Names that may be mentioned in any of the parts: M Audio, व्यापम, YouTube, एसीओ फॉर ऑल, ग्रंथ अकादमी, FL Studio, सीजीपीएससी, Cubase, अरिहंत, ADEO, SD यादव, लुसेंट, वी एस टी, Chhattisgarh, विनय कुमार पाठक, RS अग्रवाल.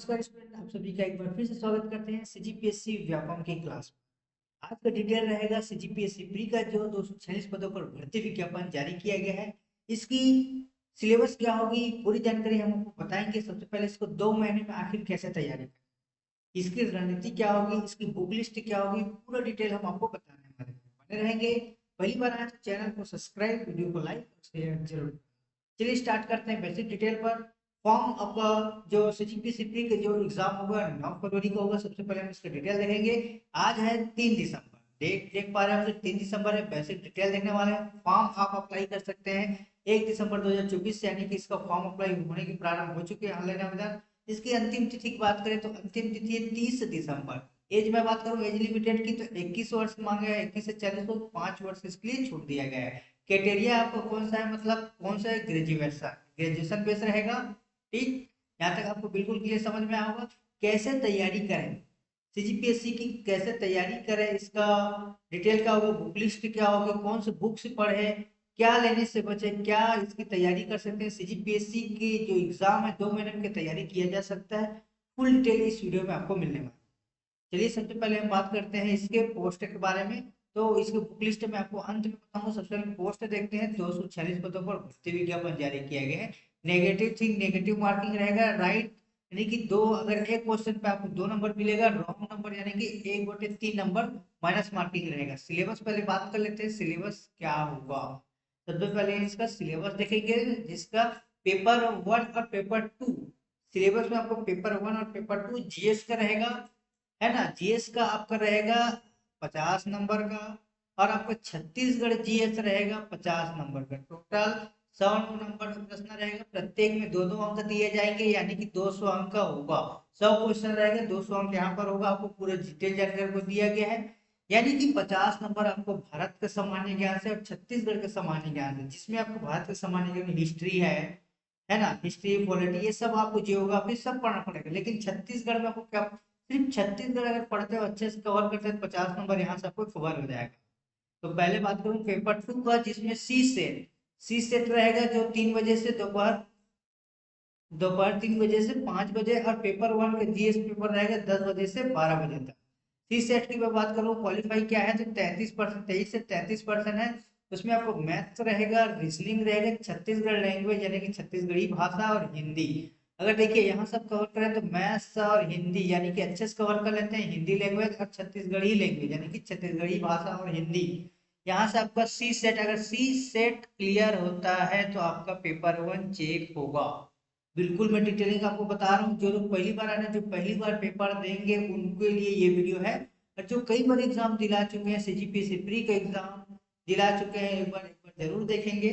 नमस्कार स्टूडेंट, आप सभी का एक बार फिर से स्वागत करते हैं सीजीपीएससी व्यापम के क्लास में। आज का डिटेल रहेगा सीजीपीएससी प्री का जो 246 पदों पर भर्ती विज्ञापन जारी किया गया है। इसकी सिलेबस क्या होगी, पूरी जानकारी हम आपको बताएंगे। सबसे पहले इसको 2 महीने में आखिर कैसे तैयारी करें, इसकी रणनीति क्या होगी, इसकी बुक लिस्ट क्या होगी, पूरा डिटेल हम आपको बताने वाले हैं। बने रहेंगे। पहली बार आए तो चैनल को सब्सक्राइब, वीडियो को लाइक और शेयर जरूर। चलिए स्टार्ट करते हैं बेसिक डिटेल पर। फॉर्म आपका जो सीजीपीएससी प्री का जो एग्जाम होगा 9 फरवरी का होगा। सबसे पहले हम इसका डिटेल देखेंगे। आज है 3 दिसंबर, डेट देख पा रहे हैं हम 3 दिसंबर है। बेसिक डिटेल देखने वाले हैं। फॉर्म आप अप्लाई कर सकते हैं 1 दिसंबर 2024 से, यानी कि इसका फॉर्म अप्लाई होने की प्रारंभ हो चुकी है ऑनलाइन आवेदन। इसकी अंतिम तिथि की बात करें तो अंतिम तिथि है 30 दिसंबर। एज में बात करूँ एज लिमिटेड की तो 21 वर्ष मांगे हैं, 21 से 40 को 5 वर्ष इसके लिए छूट दिया गया है। क्राइटेरिया आपका कौन सा है, मतलब कौन सा है, ग्रेजुएशन बेस रहेगा। ठीक, यहाँ तक आपको बिल्कुल क्लियर समझ में आएगा। कैसे तैयारी करें सीजीपीएससी की, कैसे तैयारी करें, इसका डिटेल क्या होगा, बुक लिस्ट क्या होगा, कौन से बुक्स पढ़े, क्या लेने से बचे, क्या इसकी तैयारी कर सकते हैं। सीजीपीएससी के जो एग्जाम है 2 महीने में तैयारी किया जा सकता है। फुल डिटेल इस वीडियो में आपको मिलने वाली। चलिए सबसे पहले हम बात करते हैं इसके पोस्ट के बारे में। तो इसके बुक लिस्ट में आपको अंत में बताऊंगा। सबसे पहले पोस्ट देखते हैं। 246 पदों पर भर्ती विज्ञापन जारी किया गया है। नेगेटिव थिंग नेगेटिव मार्किंग रहेगा। राइट यानी कि दो, अगर एक क्वेश्चन पे आपको 2 नंबर मिलेगा। रॉन्ग नंबर यानी कि 1/3 नंबर माइनस मार्किंग रहेगा। सिलेबस पहले बात कर लेते हैं, सिलेबस क्या होगा। सबसे पहले इसका सिलेबस देखेंगे, जिसका पेपर 1 और पेपर 2। सिलेबस में आपको पेपर 1 और पेपर 2 जीएस का रहेगा, है ना। जीएस का आपका रहेगा 50 नंबर का, और आपका छत्तीसगढ़ जीएस रहेगा 50 नंबर का। टोटल 100 नंबर का प्रश्न रहेगा। प्रत्येक में 2-2 अंक दिए जाएंगे, यानी कि 200 अंक का होगा। 100 क्वेश्चन रहेगा, 200 अंक यहाँ पर होगा। आपको पूरा डिटेल जानकारी को दिया गया है, यानी कि 50 नंबर आपको भारत के सामान्य ज्ञान से और छत्तीसगढ़ के सामान्य ज्ञान से, जिसमें आपको भारत के सामान्य ज्ञान हिस्ट्री है ना, हिस्ट्री पॉलिटी ये सब आपको जियोग्राफी सब पढ़ना पड़ेगा। लेकिन छत्तीसगढ़ में आपको क्या, सिर्फ छत्तीसगढ़ अगर पढ़ते हो, अच्छे से कवर करते हो तो 50 नंबर यहाँ से आपको कवर हो जाएगा। तो पहले बात करूँ पेपर 2 का, जिसमें सी सेट रहेगा जो 3 बजे से दोपहर 3 बजे से 5 बजे, और पेपर 1 का जीएस पेपर रहेगा 10 बजे से 12 बजे तक। सी सेट की मैं बात करूँ, क्वालिफाई क्या है तो 23 से 33% है। उसमें आपको मैथ्स रहेगा, रीजनिंग रहेगा, छत्तीसगढ़ लैंग्वेज यानी कि छत्तीसगढ़ी भाषा और हिंदी। अगर देखिए यहाँ सब कवर करें तो मैथ्स और हिंदी यानी कि अच्छे से कवर कर लेते हैं, हिंदी लैंग्वेज और छत्तीसगढ़ी लैंग्वेज यानी कि छत्तीसगढ़ी भाषा और हिंदी। यहाँ से आपका सी सेट, अगर सी सेट क्लियर होता है तो आपका पेपर 1 चेक होगा। बिल्कुल मैं डिटेलिंग आपको बता रहा हूँ। जो लोग पहली बार आना, जो पहली बार पेपर देंगे उनके लिए ये वीडियो है। और जो कई बार एग्जाम दिला चुके हैं, सीजीपीएससी प्री का एग्जाम दिला चुके हैं, एक बार जरूर देखेंगे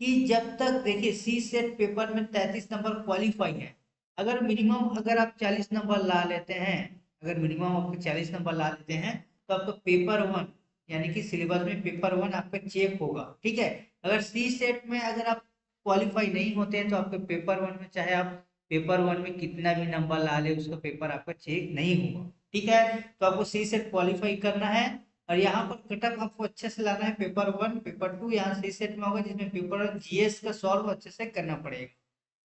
कि जब तक देखिए सी सेट पेपर में 33 नंबर क्वालिफाई है। अगर मिनिमम अगर आप 40 नंबर ला लेते हैं, अगर मिनिमम आपको 40 नंबर ला लेते हैं तो आपका पेपर 1 यानी कि सिलेबस में पेपर 1 आपका चेक होगा। ठीक है, अगर सी सेट में अगर आप क्वालिफाई नहीं होते हैं तो आपके पेपर 1 में, चाहे आप पेपर 1 में कितना भी नंबर ला ले, उसका पेपर आपका चेक नहीं होगा। ठीक है, तो आपको सी सेट क्वालिफाई करना है, और यहाँ पर कटअप आपको अच्छे से लाना है। पेपर 1 पेपर 2 यहाँ सी सेट में होगा, जिसमें पेपर 1 जीएस का सॉल्व अच्छे से करना पड़ेगा।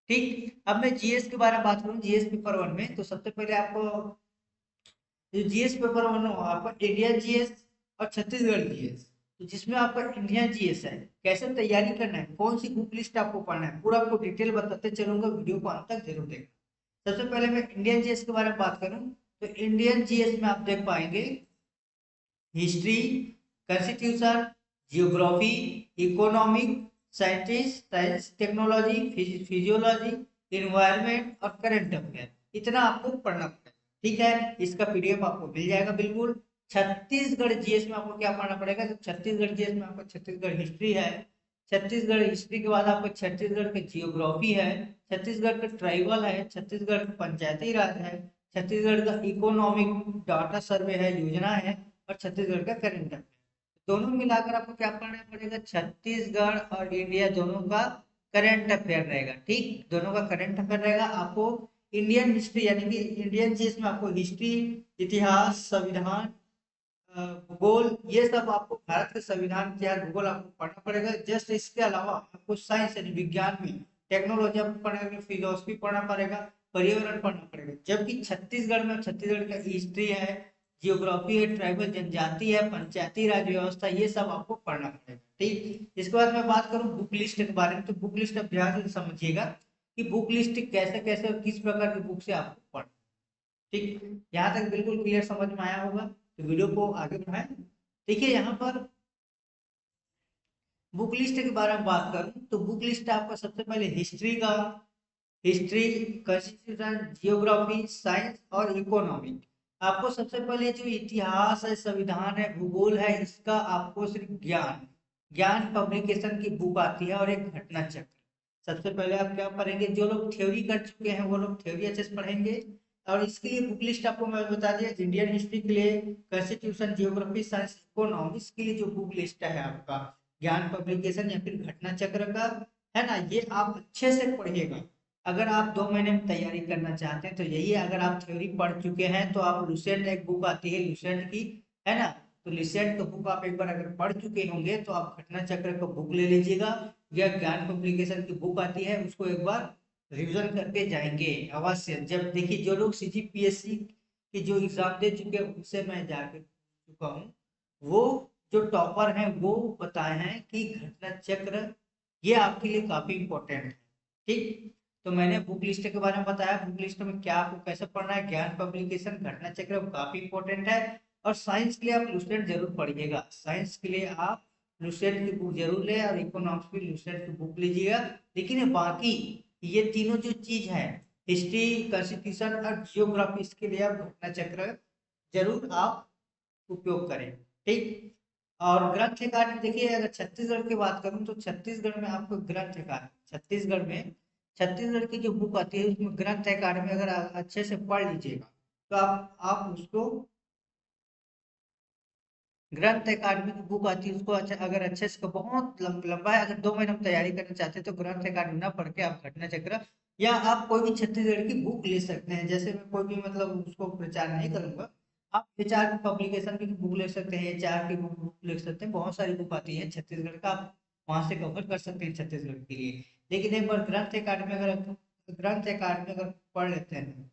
ठीक, अब मैं जीएस के बारे में बात करूँ, जीएस पेपर 1 में तो सबसे पहले आपको जीएस पेपर 1 होगा आपका इंडिया जीएस और छत्तीसगढ़ जीएस। तो जिसमें आपका इंडिया जीएस है, कैसे तैयारी करना है, कौन सी बुक लिस्ट आपको पढ़ना है, पूरा आपको डिटेल बताते चलूंगा। वीडियो को अंत तक जरूर देखना। सबसे पहले मैं इंडियन जीएस के बारे में बात करूं तो इंडियन जीएस में आप देख पाएंगे history, constitution, geography, economic, science, technology, physiology, environment और करंट अफेयर, इतना आपको पढ़ना पड़ेगा। ठीक है, इसका PDF आपको मिल जाएगा। बिल्कुल छत्तीसगढ़ जीएस में आपको क्या पढ़ना पड़ेगा, तो छत्तीसगढ़ जीएस में आपको छत्तीसगढ़ हिस्ट्री है, छत्तीसगढ़ हिस्ट्री के बाद आपको छत्तीसगढ़ की जियोग्राफी है, छत्तीसगढ़ का ट्राइबल है, छत्तीसगढ़ का पंचायती राज है, छत्तीसगढ़ का इकोनॉमिक डाटा सर्वे है, योजना है, और छत्तीसगढ़ का करंट अफेयर। दोनों मिलाकर आपको क्या पढ़ना पड़ेगा, छत्तीसगढ़ और इंडिया दोनों का करंट अफेयर रहेगा। ठीक, दोनों का करंट अफेयर रहेगा। आपको इंडियन हिस्ट्री यानी कि इंडियन जीएस में आपको हिस्ट्री, इतिहास, संविधान, भूगोल, ये सब आपको भारत के संविधान के भूगोल आपको पढ़ना पड़ेगा। जस्ट इसके अलावा आपको साइंस यानी विज्ञान में टेक्नोलॉजी पढ़ना पड़ेगा, फिलोसफी पढ़ना पड़ेगा, पर्यावरण पढ़ना पड़ेगा। जबकि छत्तीसगढ़ में, छत्तीसगढ़ का हिस्ट्री है, जियोग्राफी है, ट्राइबल जनजाति है, पंचायती राज व्यवस्था, ये सब आपको पढ़ना पड़ेगा। ठीक, इसके बाद मैं बात करूँ बुक लिस्ट के बारे में, तो बुक लिस्ट आप ध्यान से समझिएगा कि बुक लिस्ट कैसे कैसे और किस प्रकार की बुक से आपको पढ़ना। ठीक, यहाँ तक बिल्कुल क्लियर समझ में आया होगा, तो वीडियो को आगे बढ़ाएं। देखिए यहाँ पर बुक लिस्ट के बारे में बात करूं तो बुक लिस्ट आपका सबसे पहले हिस्ट्री का, हिस्ट्री, कॉन्स्टिट्यूशन, जियोग्राफी, साइंस और इकोनॉमिक। आपको सबसे पहले जो इतिहास है, संविधान है, भूगोल है, इसका आपको सिर्फ ज्ञान पब्लिकेशन की बुक आती है और एक घटना चक्र। सबसे पहले आप क्या पढ़ेंगे, जो लोग थ्योरी कर चुके हैं वो लोग थ्योरी अच्छे से पढ़ेंगे, और इसके लिए बुक लिस्ट आपको मैं बता दिया, इंडियन हिस्ट्री के लिए, कॉन्स्टिट्यूशन, जियोग्राफी, साइंस, इकोनॉमिक्स के लिए जो बुक लिस्ट है आपका ज्ञान पब्लिकेशन या फिर घटना चक्र का है ना, ये आप अच्छे से पढ़िएगा। अगर आप 2 महीने में तैयारी करना चाहते हैं तो यही है। अगर आप थ्योरी पढ़ चुके हैं तो आप लुसेंट, एक बुक आती है लुसेंट की, है ना, तो लुसेंट का बुक आप एक बार अगर पढ़ चुके होंगे तो आप घटना चक्र का बुक ले लीजिएगा, या ज्ञान पब्लिकेशन की बुक आती है, उसको एक बार रिवीजन करके जाएंगे अवश्य। जब देखिए जो लोग सीजीपीएससी के जो एग्जाम दे चुके हैं उनसे मैं जाकर चुका हूँ, वो जो टॉपर हैं वो बताए हैं कि घटना चक्र ये आपके लिए काफी इम्पोर्टेंट है। ठीक, तो मैंने बुक लिस्ट के बारे में बताया, बुक लिस्ट में क्या आपको कैसे पढ़ना है, ज्ञान पब्लिकेशन, घटना चक्र काफी इम्पोर्टेंट है, और साइंस के लिए आप लुसेंट जरूर पढ़िएगा। साइंस के लिए आप लुसेंट की बुक जरूर ले, और इकोनॉमिक्स भी लुसेंट की बुक लीजिएगा। लेकिन बाकी ये तीनों जो चीज है, हिस्ट्री, कॉन्स्टिट्यूशन और जियोग्राफी, इसके लिए आप घटना चक्र जरूर आप उपयोग करें। ठीक, और ग्रंथ अकादमी देखिए, अगर छत्तीसगढ़ की बात करूं तो छत्तीसगढ़ में आपको ग्रंथ अकादमी, छत्तीसगढ़ की जो बुक आती है उसमें ग्रंथ अकादमी अगर अच्छे से पढ़ लीजिएगा तो आप उसको, ग्रंथ अकादमी की बुक आती है उसको अगर अच्छे से, बहुत लंबा है, अगर 2 महीने में तैयारी करना चाहते हैं तो ग्रंथ अकादमी ना पढ़ के आप घटना चक्र या आप कोई भी छत्तीसगढ़ की बुक ले सकते हैं। जैसे मैं कोई भी मतलब उसको प्रचार नहीं करूंगा, आप एचआर पब्लिकेशन की बुक ले सकते हैं, एचआर की बुक ले सकते हैं, बहुत सारी बुक आती है छत्तीसगढ़ का, आप वहाँ से कवर कर सकते हैं छत्तीसगढ़ के लिए। लेकिन एक बार ग्रंथ अकादमी अगर पढ़ लेते हैं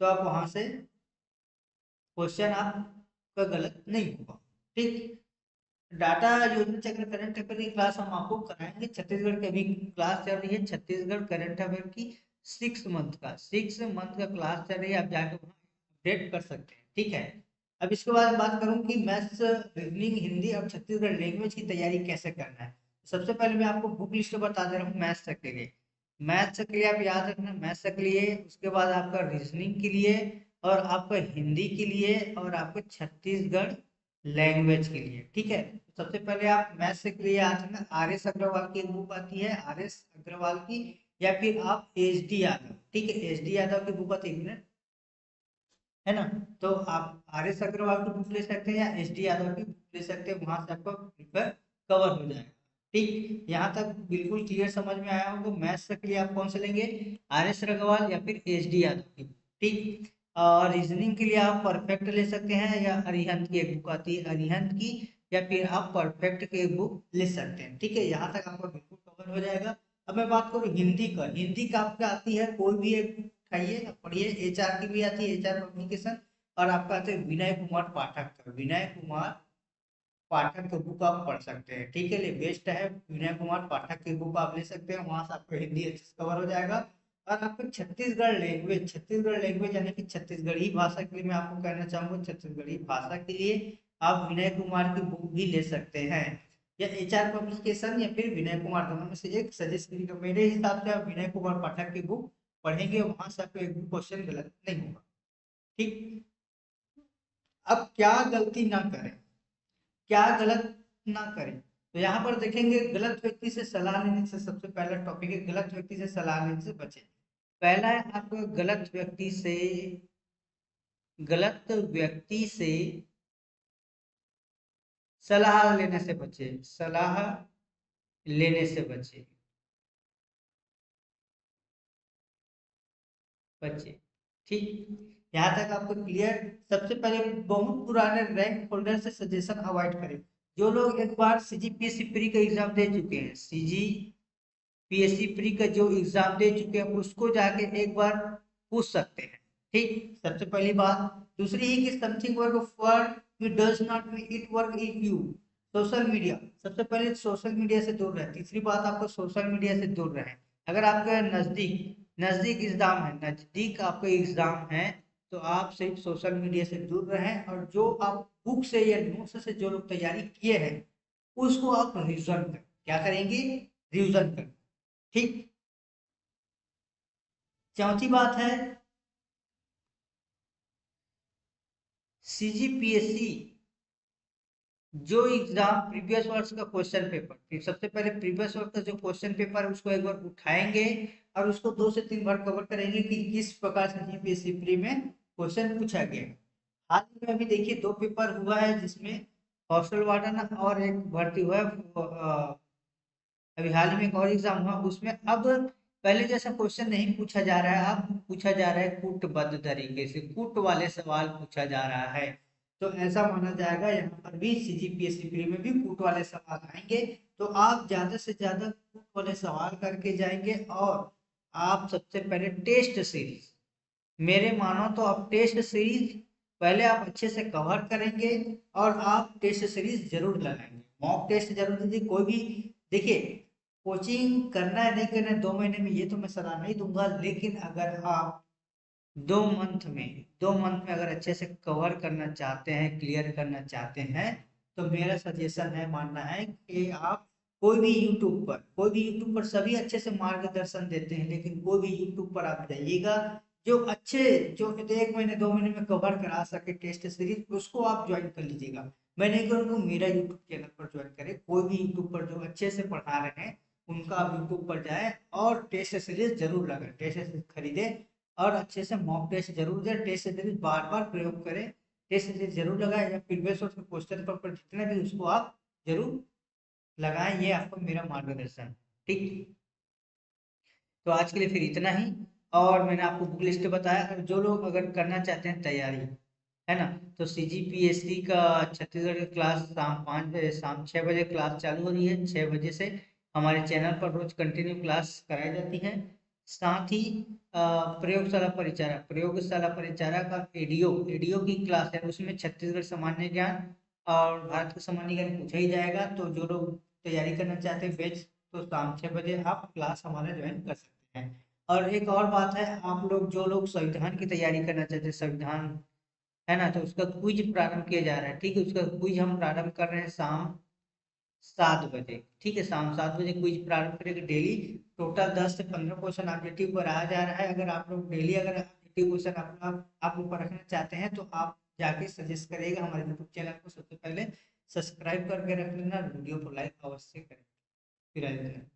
तो आप वहाँ से क्वेश्चन आप कोई गलत नहीं होगा। ठीक, डाटा योजना चक्र, करंट अफेयर की क्लास हम आपको कराएंगे। छत्तीसगढ़ के अभी क्लास चल रही है, छत्तीसगढ़ करंट अफेयर की 6 मंथ का क्लास चल रही है, आप जाकर वहाँ अपडेट कर सकते हैं। ठीक है, अब इसके बाद बात करूँ कि मैथ्स, रीजनिंग, हिंदी और छत्तीसगढ़ लैंग्वेज की तैयारी कैसे करना है। सबसे पहले मैं आपको बुक लिस्ट बता दे रहा हूँ मैथ्स के लिए। मैथ्स के लिए आप याद रखना, मैथ्स के लिए, उसके बाद आपका रीजनिंग के लिए, और आपका हिंदी के लिए, और आपको छत्तीसगढ़ लैंग्वेज के लिए। ठीक है, सबसे पहले आप मैथ्स के लिए आते हैं, RS अग्रवाल की बुक आती है, RS अग्रवाल की, या फिर आप SD यादव, ठीक है, SD यादव की बुक आती है ना, तो आप RS अग्रवाल की बुक ले सकते हैं या SD यादव की बुक ले सकते हैं, वहां से आपको पेपर कवर हो जाएगा। ठीक, यहाँ तक बिल्कुल क्लियर समझ में आया होगा। मैथ्स के लिए आप कौन से लेंगे, RS अग्रवाल या फिर SD यादव की। ठीक, और रीजनिंग के लिए आप परफेक्ट ले सकते हैं, या अरिहंत की एक बुक आती है, अरिहंत की, या फिर आप परफेक्ट की एक बुक ले सकते हैं। ठीक है, यहाँ तक आपका बिल्कुल कवर हो जाएगा। अब मैं बात करूँ हिंदी का, हिंदी का आपका आती है, कोई भी एक उठाइए पढ़िए, HR की भी आती है, HR पब्लिकेशन, और आपका आते हैं विनय कुमार पाठक का, विनय कुमार पाठक की बुक आप पढ़ सकते हैं। ठीक है, बेस्ट है, विनय कुमार पाठक की बुक आप ले सकते हैं, वहाँ से आपको हिंदी अच्छे से कवर हो जाएगा। और आपको छत्तीसगढ़ लैंग्वेज यानी कि छत्तीसगढ़ी भाषा के लिए मैं आपको कहना चाहूँगा, छत्तीसगढ़ी भाषा के लिए आप विनय कुमार की बुक भी ले सकते हैं, या HR पब्लिकेशन या फिर विनय कुमार, दोनों में से एक सजेस्ट करिएगा। मेरे हिसाब से आप विनय कुमार पाठक की बुक पढ़ेंगे, वहाँ से आपको एक भी क्वेश्चन गलत नहीं होगा। ठीक, अब क्या गलत ना करें तो यहाँ पर देखेंगे, गलत व्यक्ति से सलाह लेने से, सबसे पहला टॉपिक है गलत व्यक्ति से सलाह लेने से बचें। पहला है आपको गलत व्यक्ति से सलाह लेने से बचें, सलाह लेने से बचें। ठीक, यहाँ तक आपको क्लियर। सबसे पहले बहुत पुराने रैंक होल्डर से सजेशन अवॉइड करें। जो लोग एक बार सीजीपीएससी प्री का एग्जाम दे चुके हैं, सीजी पीएससी प्री का जो एग्जाम दे चुके हैं उसको जाके एक बार पूछ सकते हैं। ठीक, सबसे पहली बात। दूसरी है कि something work for you does not it work if you. Social media, सबसे पहले सोशल मीडिया से दूर रहें। तीसरी बात, आपको सोशल मीडिया से दूर रहें। अगर आपका नज़दीक एग्जाम है, नज़दीक आपका एग्जाम है, तो आप सिर्फ सोशल मीडिया से दूर रहें और जो आप बुक से या नोट्स से जो लोग तैयारी किए हैं उसको आप रिविजन करें। क्या करेंगे? रिविजन करें। ठीक, चौथी बात है सीजीपीएससी जो एग्जाम प्रीवियस वर्ष का क्वेश्चन पेपर, फिर सबसे पहले प्रीवियस वर्ष का जो क्वेश्चन पेपर उसको एक बार उठाएंगे और उसको 2 से 3 बार कवर करेंगे कि किस प्रकार से सीजीपीएससी प्री में क्वेश्चन पूछा गया। हाल ही में अभी देखिए 2 पेपर हुआ है जिसमें हॉस्टल वार्डन और एक भर्ती हुआ है, अभी हाल ही में एक और एग्जाम हुआ, उसमें अब पहले जैसा क्वेश्चन नहीं पूछा जा रहा है, अब पूछा जा रहा है कूटबद्ध तरीके से, कूट वाले सवाल पूछा जा रहा है। तो ऐसा माना जाएगा यहाँ पर भी सीजीपीएससी प्री में भी कूट वाले सवाल आएंगे, तो आप ज्यादा से ज्यादा कूट वाले सवाल करके जाएंगे। और आप सबसे पहले टेस्ट सीरीज, मेरे मानो तो आप टेस्ट सीरीज पहले आप अच्छे से कवर करेंगे और आप टेस्ट सीरीज जरूर लगाएंगे, मॉक टेस्ट जरूर दीजिए। कोई भी देखिए, कोचिंग करना है नहीं करना है 2 महीने में ये तो मैं सलाह नहीं दूंगा, लेकिन अगर आप 2 मंथ में अगर अच्छे से कवर करना चाहते हैं, क्लियर करना चाहते हैं, तो मेरा सजेशन है, मानना है कि आप कोई भी यूट्यूब पर सभी अच्छे से मार्गदर्शन देते हैं, लेकिन कोई भी यूट्यूब पर आप जाइएगा जो 1 महीने 2 महीने में कवर करा सके टेस्ट सीरीज, उसको आप ज्वाइन कर लीजिएगा। मैं नहीं करूँगा, मेरा यूट्यूब चैनल पर ज्वाइन करें। कोई भी यूट्यूब पर जो अच्छे से पढ़ा रहे हैं उनका आप यूट्यूब पर जाएं और टेस्ट सीरीज जरूर लगाएं, टेस्ट सीरीज खरीदें और अच्छे से मॉक टेस्ट जरूर दें, टेस्ट सीरीज बार बार प्रयोग करें, टेस्ट सीरीज जरूर लगाएं या प्रीवियस वर्ष के क्वेश्चन पेपर जितना भी उसको आप जरूर लगाएं। ये आपको मेरा मार्गदर्शन। ठीक, तो आज के लिए फिर इतना ही। और मैंने आपको बुक लिस्ट बताया, और जो लोग अगर करना चाहते हैं तैयारी, है ना, तो सीजीपीएससी का छत्तीसगढ़ का क्लास शाम 6 बजे क्लास चालू हो रही है। 6 बजे से हमारे चैनल पर रोज कंटिन्यू क्लास कराई जाती है। साथ ही प्रयोगशाला परिचारा का एडीओ की क्लास है, उसमें छत्तीसगढ़ सामान्य ज्ञान और भारत का सामान्य ज्ञान पूछा ही जाएगा। तो जो लोग तैयारी करना चाहते हैं बैच, तो शाम 6 बजे आप क्लास हमारा ज्वाइन कर सकते हैं। और एक और बात है, आप लोग जो लोग संविधान की तैयारी करना चाहते हैं, संविधान है ना, तो उसका क्विज प्रारंभ किया जा रहा है। ठीक है, उसका क्विज हम प्रारंभ कर रहे हैं शाम 7 बजे। ठीक है, शाम 7 बजे क्विज प्रारंभ करेंगे। डेली टोटल 10 से 15 क्वेश्चन ऑब्जेक्टिव पर आ जा रहा है। अगर आप लोग डेली अगर ऑब्जेक्टिव क्वेश्चन आप ऊपर रखना चाहते हैं तो आप जाके सजेस्ट करिएगा। हमारे यूट्यूब चैनल को सबसे पहले सब्सक्राइब करके रख लेना, वीडियो को लाइक अवश्य करें। फिर